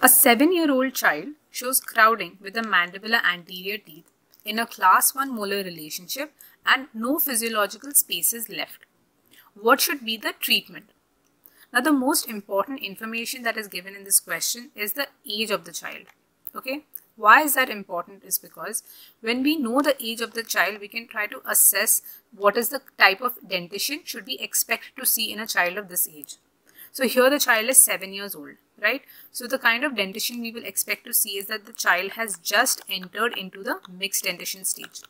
A 7-year-old child shows crowding with the mandibular anterior teeth in a class 1 molar relationship and no physiological spaces left. What should be the treatment? Now, the most important information that is given in this question is the age of the child. Okay, why is that important? Is because when we know the age of the child, we can try to assess what is the type of dentition should we expect to see in a child of this age. So here the child is 7 years old, right? So the kind of dentition we will expect to see is that the child has just entered into the mixed dentition stage.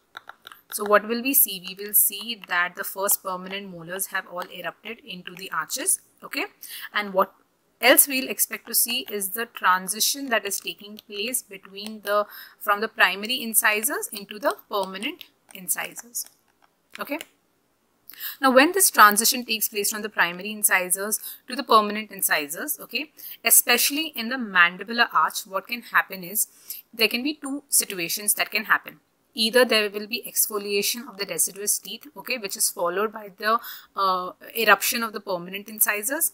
So what will we see? We will see that the first permanent molars have all erupted into the arches, okay? And what else we'll expect to see is the transition that is taking place between from the primary incisors into the permanent incisors, okay? Now, when this transition takes place from the primary incisors to the permanent incisors, okay, especially in the mandibular arch, what can happen is there can be two situations that can happen. Either there will be exfoliation of the deciduous teeth, okay, which is followed by the eruption of the permanent incisors.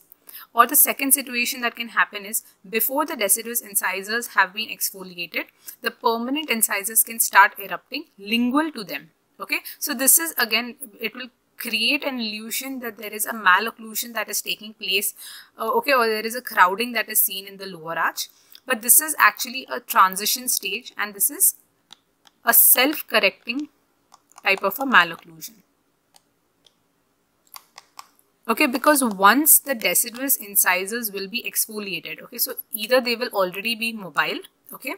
Or the second situation that can happen is before the deciduous incisors have been exfoliated, the permanent incisors can start erupting lingual to them, okay. So this is, again, it will create an illusion that there is a malocclusion that is taking place, okay, or there is a crowding that is seen in the lower arch. But this is actually a transition stage, and this is a self-correcting type of a malocclusion. Okay, because once the deciduous incisors will be exfoliated, okay, so either they will already be mobile, okay,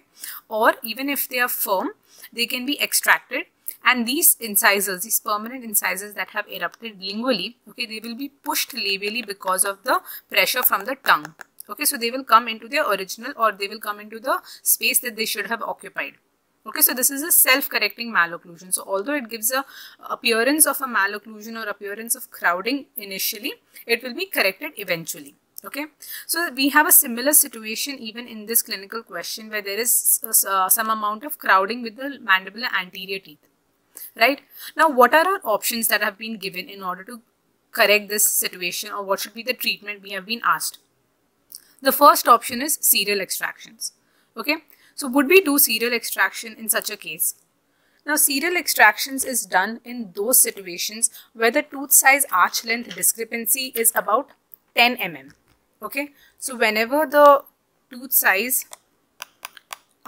or even if they are firm, they can be extracted. And these incisors, these permanent incisors that have erupted lingually, okay, they will be pushed labially because of the pressure from the tongue. Okay, so they will come into their original, or they will come into the space that they should have occupied. Okay, so this is a self-correcting malocclusion. So although it gives a appearance of a malocclusion or appearance of crowding initially, it will be corrected eventually. Okay, so we have a similar situation even in this clinical question where there is some amount of crowding with the mandibular anterior teeth. Right? Now, what are our options that have been given in order to correct this situation, or what should be the treatment we have been asked? The first option is serial extractions. Okay, so would we do serial extraction in such a case? Now, serial extractions is done in those situations where the tooth size arch length discrepancy is about 10 mm. Okay, so whenever the tooth size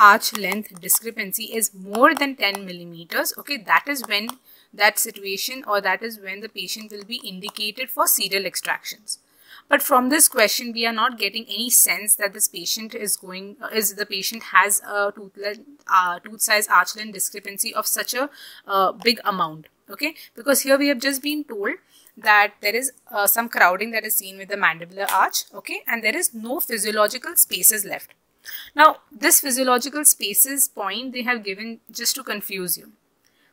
arch length discrepancy is more than 10 millimeters, okay, that is when that situation, or that is when the patient will be indicated for serial extractions. But from this question we are not getting any sense that this patient has a tooth size arch length discrepancy of such a big amount, okay, because here we have just been told that there is some crowding that is seen with the mandibular arch, okay, and there is no physiological spaces left. Now, this physiological spaces point they have given just to confuse you.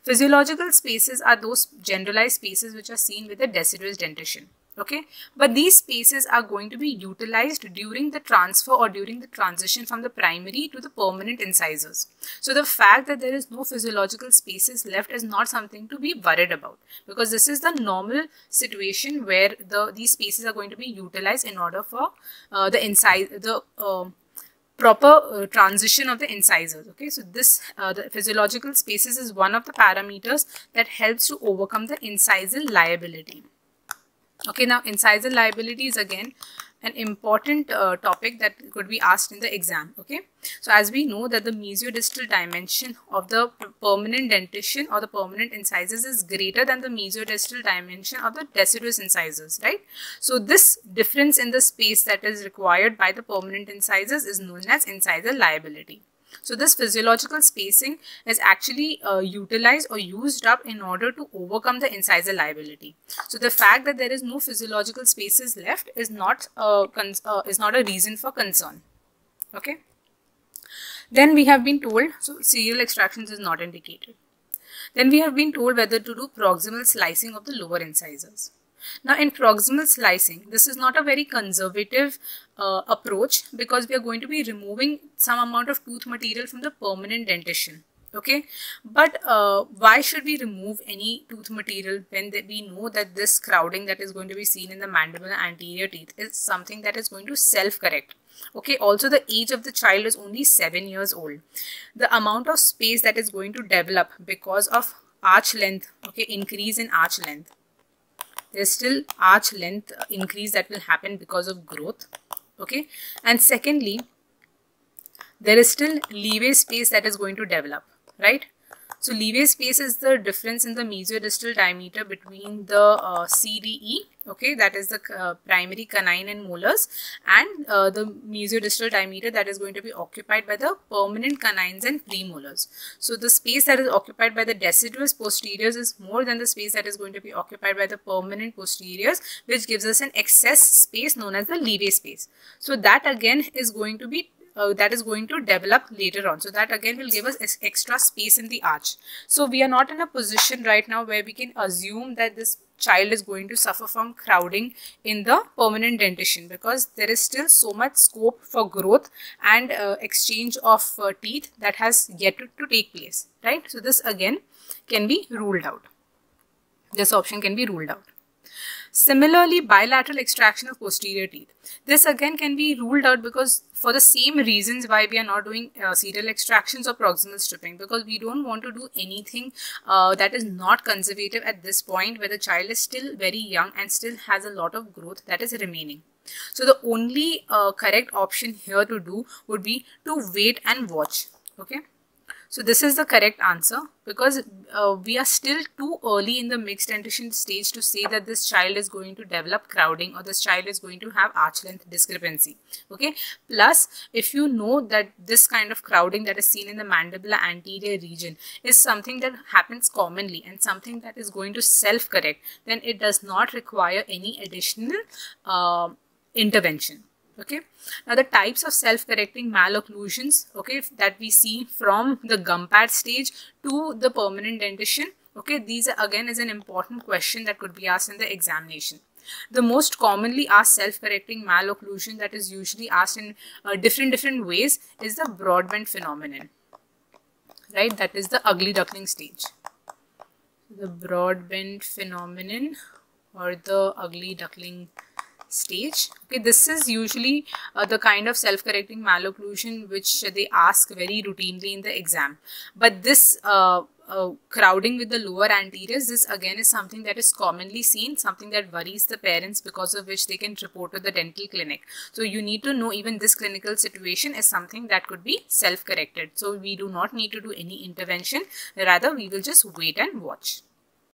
Physiological spaces are those generalized spaces which are seen with the deciduous dentition. Okay, but these spaces are going to be utilized during the transfer or during the transition from the primary to the permanent incisors. So the fact that there is no physiological spaces left is not something to be worried about, because this is the normal situation where these spaces are going to be utilized in order for the proper transition of the incisors. Okay, so this the physiological spaces is one of the parameters that helps to overcome the incisal liability. Okay, now incisal liability is again an important topic that could be asked in the exam. Okay, so as we know that the mesiodistal dimension of the permanent dentition or the permanent incisors is greater than the mesiodistal dimension of the deciduous incisors, right? So this difference in the space that is required by the permanent incisors is known as incisal liability. So this physiological spacing is actually utilized or used up in order to overcome the incisal liability. So the fact that there is no physiological spaces left is not a reason for concern. Okay. Then we have been told, so serial extractions is not indicated. Then we have been told whether to do proximal slicing of the lower incisors. Now, in proximal slicing, this is not a very conservative approach, because we are going to be removing some amount of tooth material from the permanent dentition. Okay, but why should we remove any tooth material when we know that this crowding that is going to be seen in the mandibular anterior teeth is something that is going to self-correct? Okay, also the age of the child is only 7 years old. The amount of space that is going to develop because of arch length, okay, increase in arch length. There's still arch length increase that will happen because of growth. Okay, and secondly, there is still leeway space that is going to develop. Right? So leeway space is the difference in the mesiodistal diameter between the CDE, okay, that is the primary canine and molars, and the mesiodistal diameter that is going to be occupied by the permanent canines and premolars. So the space that is occupied by the deciduous posteriors is more than the space that is going to be occupied by the permanent posteriors, which gives us an excess space known as the leeway space. So that again is going to be develop later on. So that again will give us extra space in the arch. So we are not in a position right now where we can assume that this child is going to suffer from crowding in the permanent dentition, because there is still so much scope for growth and exchange of teeth that has yet to take place, right? So this again can be ruled out. This option can be ruled out. Similarly, bilateral extraction of posterior teeth. This again can be ruled out because for the same reasons why we are not doing serial extractions or proximal stripping, because we don't want to do anything that is not conservative at this point where the child is still very young and still has a lot of growth that is remaining. So the only correct option here to do would be to wait and watch. Okay. So this is the correct answer, because we are still too early in the mixed dentition stage to say that this child is going to develop crowding or this child is going to have arch length discrepancy. Okay. Plus, if you know that this kind of crowding that is seen in the mandibular anterior region is something that happens commonly and something that is going to self-correct, then it does not require any additional intervention. Okay, now the types of self-correcting malocclusions, okay, that we see from the gum pad stage to the permanent dentition, okay, these again is an important question that could be asked in the examination. The most commonly asked self-correcting malocclusion that is usually asked in different ways is the Broadbent phenomenon, right? That is the ugly duckling stage. The Broadbent phenomenon or the ugly duckling stage. Okay, this is usually the kind of self-correcting malocclusion which they ask very routinely in the exam. But this crowding with the lower anteriors, this again is something that is commonly seen, something that worries the parents, because of which they can report to the dental clinic. So you need to know even this clinical situation is something that could be self-corrected. So we do not need to do any intervention, rather we will just wait and watch.